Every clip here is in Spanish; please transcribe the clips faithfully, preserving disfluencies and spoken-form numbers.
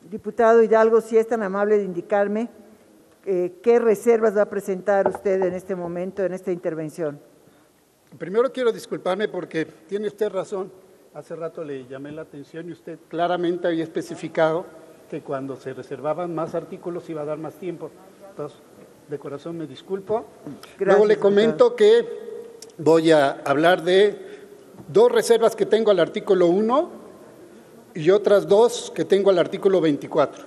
Diputado Hidalgo, si es tan amable de indicarme eh, qué reservas va a presentar usted en este momento, en esta intervención. Primero quiero disculparme porque tiene usted razón. Hace rato le llamé la atención y usted claramente había especificado que cuando se reservaban más artículos iba a dar más tiempo. Entonces, de corazón me disculpo. Gracias, Luego le comento que voy a hablar de dos reservas que tengo al artículo uno y otras dos que tengo al artículo veinticuatro.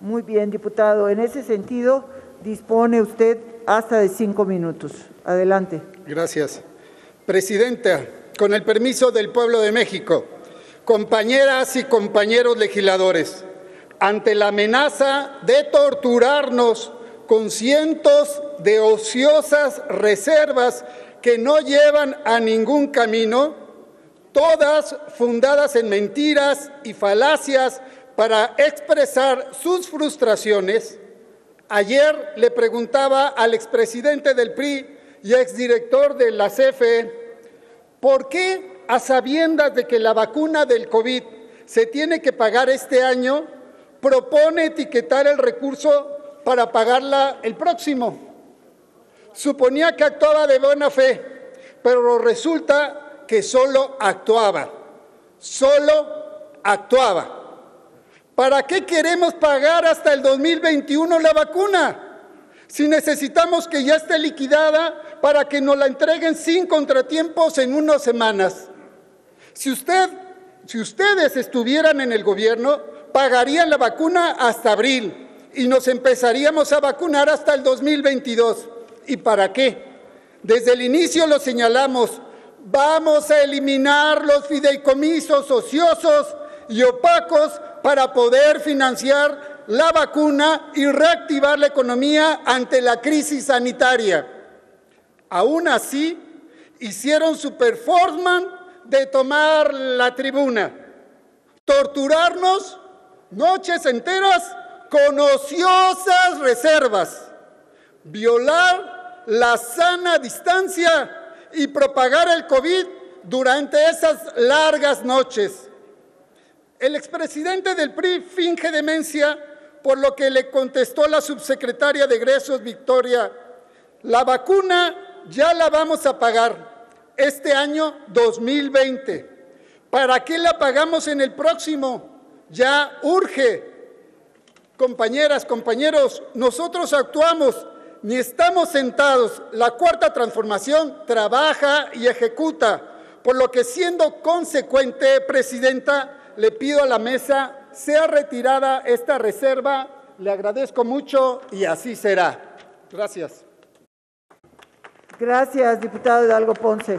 Muy bien, diputado. En ese sentido, dispone usted hasta de cinco minutos. Adelante. Gracias. Presidenta, con el permiso del pueblo de México, compañeras y compañeros legisladores, ante la amenaza de torturarnos con cientos de ociosas reservas que no llevan a ningún camino, todas fundadas en mentiras y falacias para expresar sus frustraciones, ayer le preguntaba al expresidente del P R I y exdirector de la C F E, ¿por qué, a sabiendas de que la vacuna del COVID se tiene que pagar este año, propone etiquetar el recurso para pagarla el próximo? Suponía que actuaba de buena fe, pero resulta que solo actuaba, solo actuaba. ¿Para qué queremos pagar hasta el dos mil veintiuno la vacuna si necesitamos que ya esté liquidada para que nos la entreguen sin contratiempos en unas semanas? Si usted, si ustedes estuvieran en el gobierno, pagarían la vacuna hasta abril y nos empezaríamos a vacunar hasta el dos mil veintidós. ¿Y para qué? Desde el inicio lo señalamos, vamos a eliminar los fideicomisos ociosos y opacos para poder financiar la vacuna y reactivar la economía ante la crisis sanitaria. Aún así, hicieron su performance de tomar la tribuna, torturarnos noches enteras con ociosas reservas, violar la sana distancia y propagar el COVID durante esas largas noches. El expresidente del P R I finge demencia, por lo que le contestó la subsecretaria de Egresos, Victoria, la vacuna ya la vamos a pagar este año dos mil veinte. ¿Para qué la pagamos en el próximo? Ya urge. Compañeras, compañeros, nosotros actuamos, ni estamos sentados. La Cuarta Transformación trabaja y ejecuta, por lo que, siendo consecuente, Presidenta, le pido a la mesa sea retirada esta reserva. Le agradezco mucho y así será. Gracias. Gracias, diputado Hidalgo Ponce.